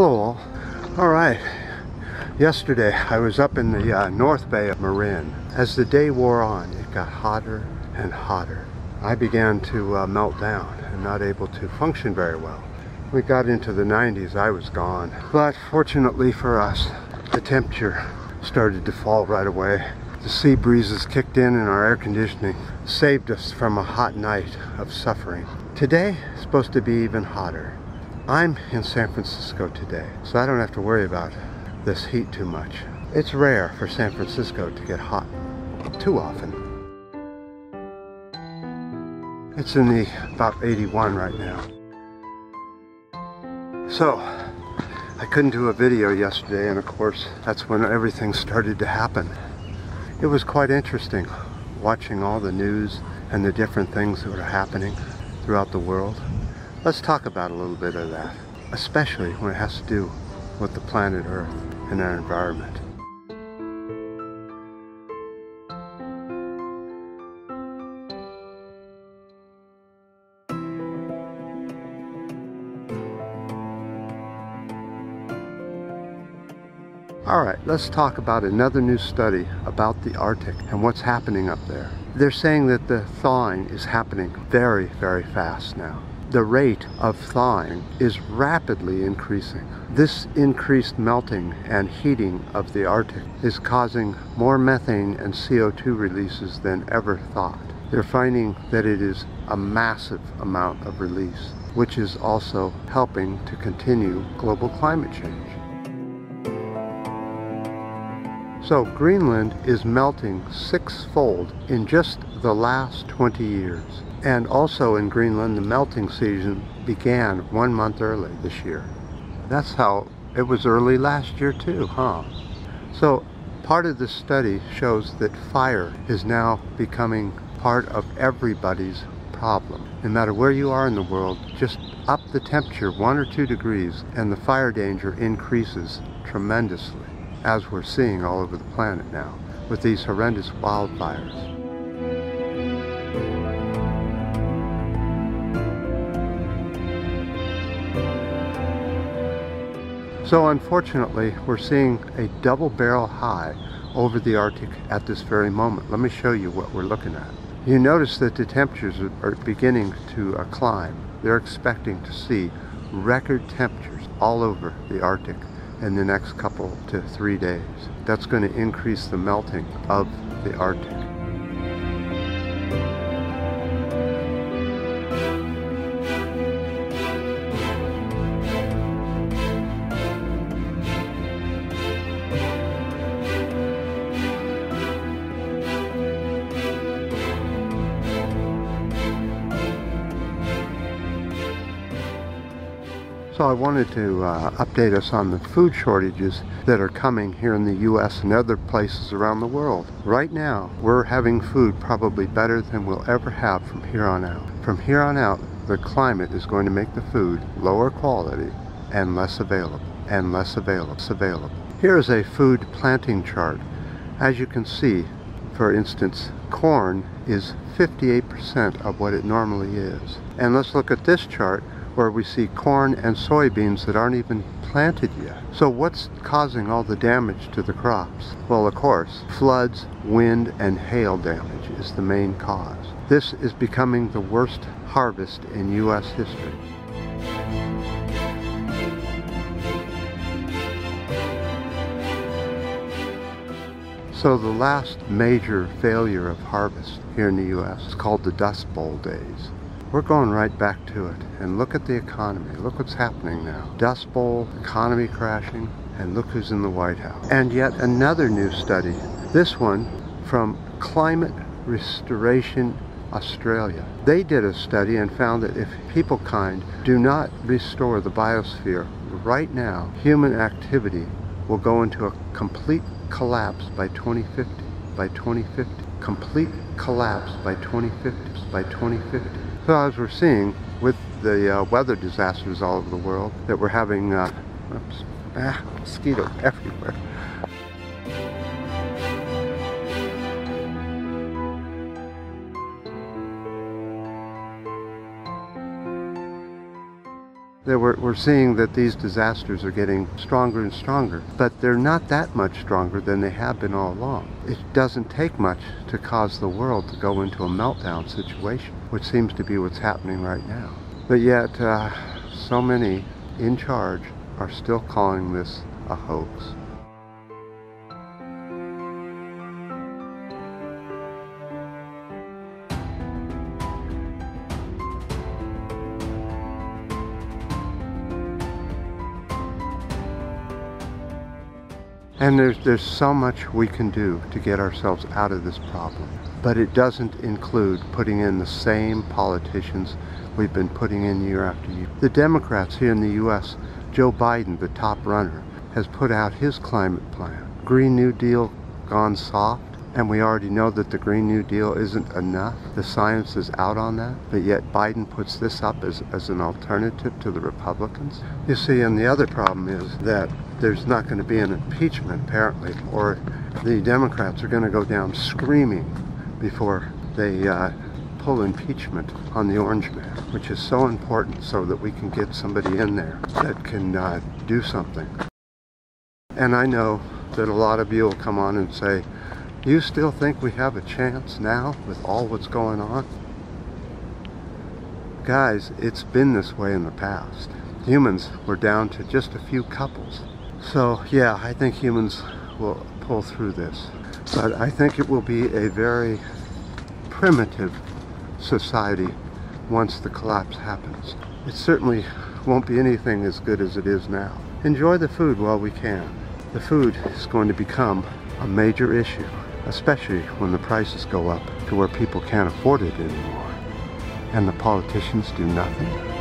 Hello. All right. Yesterday I was up in the North Bay of Marin. As the day wore on, it got hotter and hotter. I began to melt down and not able to function very well. We got into the 90s, I was gone. But fortunately for us, the temperature started to fall right away. The sea breezes kicked in and our air conditioning saved us from a hot night of suffering. Today is supposed to be even hotter. I'm in San Francisco today, so I don't have to worry about this heat too much. It's rare for San Francisco to get hot too often. It's in the about 81 right now. So, I couldn't do a video yesterday, and of course, that's when everything started to happen. It was quite interesting watching all the news and the different things that were happening throughout the world. Let's talk about a little bit of that, especially when it has to do with the planet Earth and our environment. All right, let's talk about another new study about the Arctic and what's happening up there. They're saying that the thawing is happening very, very fast now. The rate of thawing is rapidly increasing. This increased melting and heating of the Arctic is causing more methane and CO2 releases than ever thought. They're finding that it is a massive amount of release, which is also helping to continue global climate change. So Greenland is melting six-fold in just the last 20 years. And also in Greenland, the melting season began 1 month early this year. That's how it was early last year too, huh? So part of this study shows that fire is now becoming part of everybody's problem. No matter where you are in the world, just up the temperature 1 or 2 degrees and the fire danger increases tremendously, as we're seeing all over the planet now, with these horrendous wildfires. So unfortunately, we're seeing a double-barrel high over the Arctic at this very moment. Let me show you what we're looking at. You notice that the temperatures are beginning to climb. They're expecting to see record temperatures all over the Arctic in the next couple to 3 days. That's going to increase the melting of the Arctic. So I wanted to update us on the food shortages that are coming here in the U.S. and other places around the world. Right now, we're having food probably better than we'll ever have from here on out. From here on out, the climate is going to make the food lower quality and less available, Here's a food planting chart. As you can see, for instance, corn is 58% of what it normally is. And let's look at this chart, where we see corn and soybeans that aren't even planted yet. So what's causing all the damage to the crops? Well, of course, floods, wind, and hail damage is the main cause. This is becoming the worst harvest in U.S. history. So the last major failure of harvest here in the U.S. is called the Dust Bowl days. We're going right back to it, and look at the economy. Look what's happening now. Dust Bowl, economy crashing, and look who's in the White House. And yet another new study, this one from Climate Restoration Australia. They did a study and found that if people kind do not restore the biosphere right now, human activity will go into a complete collapse by 2050, complete collapse by 2050, So as we're seeing with the weather disasters all over the world that we're having, mosquito everywhere. We're seeing that these disasters are getting stronger and stronger, but they're not that much stronger than they have been all along. It doesn't take much to cause the world to go into a meltdown situation, which seems to be what's happening right now. But yet, so many in charge are still calling this a hoax. And there's so much we can do to get ourselves out of this problem. But it doesn't include putting in the same politicians we've been putting in year after year. The Democrats here in the U.S., Joe Biden, the top runner, has put out his climate plan. Green New Deal gone soft, and we already know that the Green New Deal isn't enough. The science is out on that, but yet Biden puts this up as an alternative to the Republicans. You see, and the other problem is that there's not going to be an impeachment, apparently, or the Democrats are going to go down screaming before they pull impeachment on the orange man, which is so important so that we can get somebody in there that can do something. And I know that a lot of you will come on and say, "Do you still think we have a chance now with all what's going on?" Guys, it's been this way in the past. Humans were down to just a few couples. So yeah, I think humans will pull through this. But I think it will be a very primitive society once the collapse happens. It certainly won't be anything as good as it is now. Enjoy the food while we can. The food is going to become a major issue, especially when the prices go up to where people can't afford it anymore and the politicians do nothing.